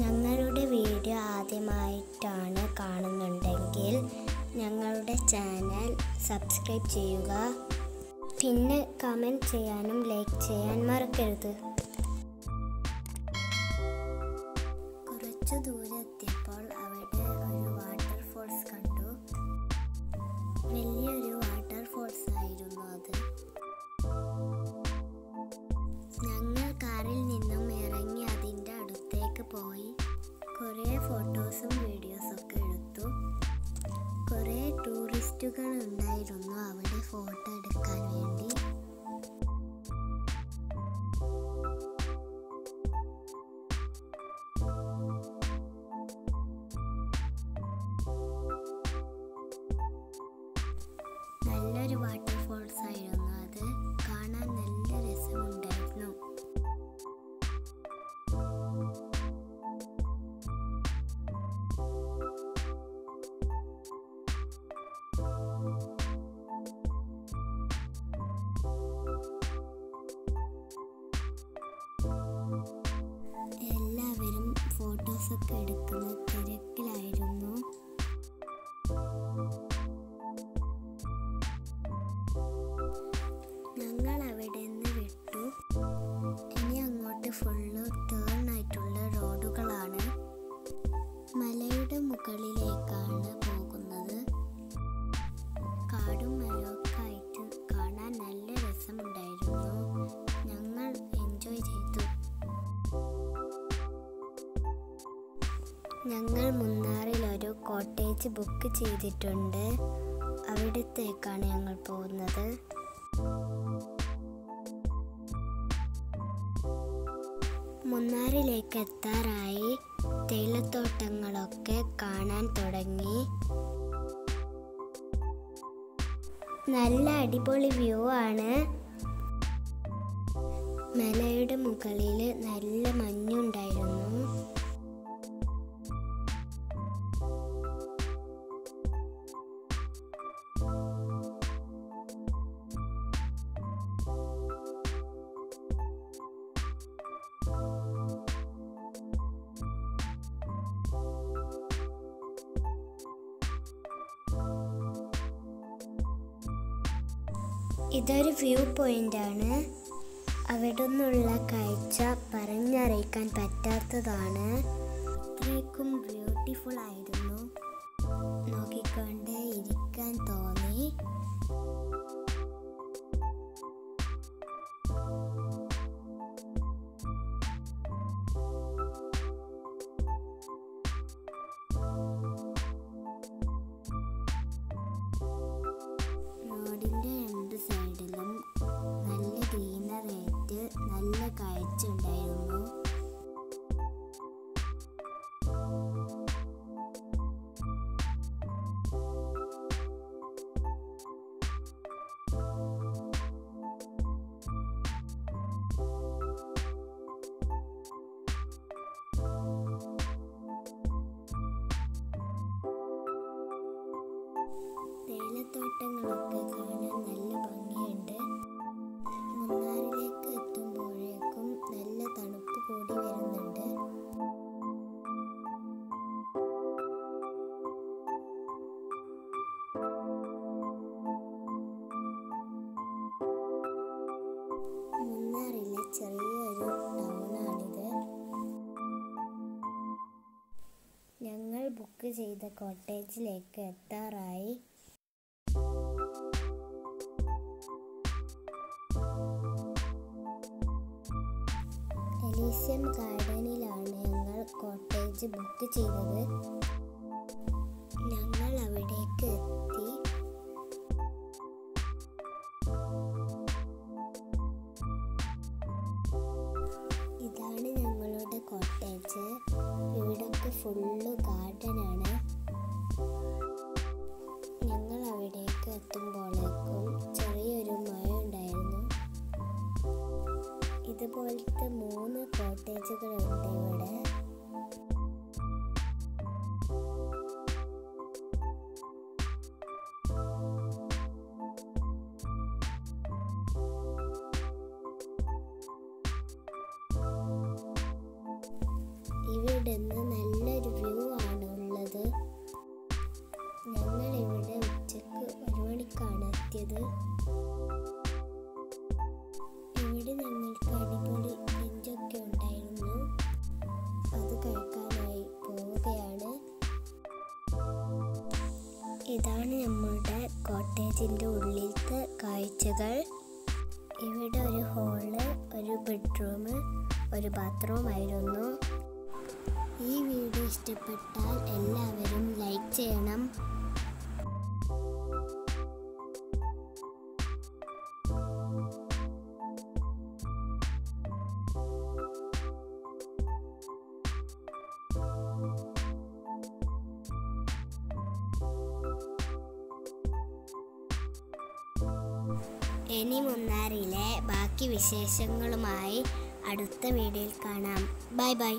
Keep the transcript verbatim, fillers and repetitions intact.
ഞങ്ങളുടെ വീഡിയോ ആദ്യമായിട്ടാണ് കാണുന്നുണ്ടെങ്കിൽ ഞങ്ങളുടെ ചാനൽ സബ്സ്ക്രൈബ് ചെയ്യുക. പിന്നെ കമൻറ്റ് ചെയ്യാനും ലൈക്ക് ചെയ്യാൻ മറക്കരുത്. കുറച്ചു ദൂരെത്തിയപ്പോൾ അവിടെ ഒരു വാട്ടർഫോൾസ് കണ്ടു. വലിയൊരു വാട്ടർഫോൾസ് ആയിരുന്നു അത്. ഞങ്ങൾ കാറിൽ നിന്നും ഇറങ്ങി അതിൻ്റെ അടുത്തേക്ക് പോയി കുറേ ഫോട്ടോസും വീഡിയോസൊക്കെ എടുത്തു. കുറേ ടൂറിസ്റ്റുകൾ ഉണ്ടായിരുന്നു അവിടെ ഫോട്ടോ എടുക്കാൻ വേണ്ടി. നല്ലൊരു വാട്ടർഫോൾസ് ആയിരുന്നു അത്. കാണാൻ നല്ല രസമുണ്ടായിരുന്നു. എല്ലാവരും ഫോട്ടോസൊക്കെ എടുക്കുന്ന തിരക്കിലായിരുന്നു. ഞങ്ങൾ അവിടെ നിന്ന് വിട്ടു. ഇനി അങ്ങോട്ട് ഫുള്ള് ടേൺ ആയിട്ടുള്ള റോഡുകളാണ്. മലയുടെ മുകളിലേക്കാണ് പോകുന്നത്. കാടും മലയൊക്കെ ആയിട്ട് കാണാൻ നല്ല രസമുണ്ടായിരുന്നു. ഞങ്ങൾ എൻജോയ് ചെയ്തു. ഞങ്ങൾ മുന്നാറിൽ ഒരു കോട്ടേജ് ബുക്ക് ചെയ്തിട്ടുണ്ട്. അവിടത്തേക്കാണ് ഞങ്ങൾ പോകുന്നത്. മുന്നാറിലേക്ക് എത്താറായി. തേയിലത്തോട്ടങ്ങളൊക്കെ കാണാൻ തുടങ്ങി. നല്ല അടിപൊളി വ്യൂ ആണ്. മലയുടെ മുകളിൽ നല്ല മഞ്ഞുണ്ടായിരുന്നു. ഇതൊരു വ്യൂ പോയിൻ്റാണ്. അവിടെ നിന്നുള്ള കാഴ്ച പറഞ്ഞറിയിക്കാൻ പറ്റാത്തതാണ്. അത്രയ്ക്കും ബ്യൂട്ടിഫുൾ ആയിരുന്നു. നോക്കിക്കൊണ്ട് ഇരിക്കാൻ തോന്നി. നല്ല കാഴ്ച ഉണ്ടായിരുന്നു. തേയിലത്തോട്ടങ്ങളൊക്കെ കാണാൻ നല്ല ഭംഗിയുണ്ട്. മുന്നാറിലേക്ക് എത്തുമ്പോഴേക്കും നല്ല തണുപ്പ് കൂടി വരുന്നുണ്ട്. മുന്നാറിലെ ചെറിയൊരു ടൗണാണിത്. ഞങ്ങൾ ബുക്ക് ചെയ്ത കോട്ടേജിലേക്ക് എത്താറായി. എലീസിയം ഗാർഡനിലാണ് ഞങ്ങൾ കോട്ടേജ് ബുക്ക് ചെയ്തത്. ഞങ്ങൾ അവിടേക്ക് എത്തി. ഇതാണ് ഞങ്ങളുടെ കോട്ടേജ്. ഇവിടെ ഫുള്ള് ഗാർഡനാണ്. ഞങ്ങൾ അവിടേക്ക് എത്തുമ്പോഴേക്കും ചെറിയൊരു മഴ ഉണ്ടായിരുന്നു. ഇതുപോലത്തെ മൂന്ന് കോട്ടേജുകളുണ്ട് ഇവിടെ. ഇവിടെ നിന്ന് നല്ലൊരു വ്യൂ ആണുള്ളത്. ഞങ്ങളിവിടെ ഉച്ചക്ക് ഒരു മണിക്കാണ് എത്തിയത്. ഇവിടെ ഞങ്ങൾക്ക് അടിപൊളി ലഞ്ചൊക്കെ ഉണ്ടായിരുന്നു. അത് കഴിക്കാനായി പോവുകയാണ്. ഇതാണ് നമ്മളുടെ കോട്ടേജിൻ്റെ ഉള്ളിലത്തെ കാഴ്ചകൾ. ഇവിടെ ഒരു ഹോള്, ഒരു ബെഡ്റൂം, ഒരു ബാത്റൂം ആയിരുന്നു. ഈ വീഡിയോ ഇഷ്ടപ്പെട്ടാൽ എല്ലാവരും ലൈക്ക് ചെയ്യണം. ഇനി മുന്നാറിലെ ബാക്കി വിശേഷങ്ങളുമായി അടുത്ത വീഡിയോയിൽ കാണാം. Bye by.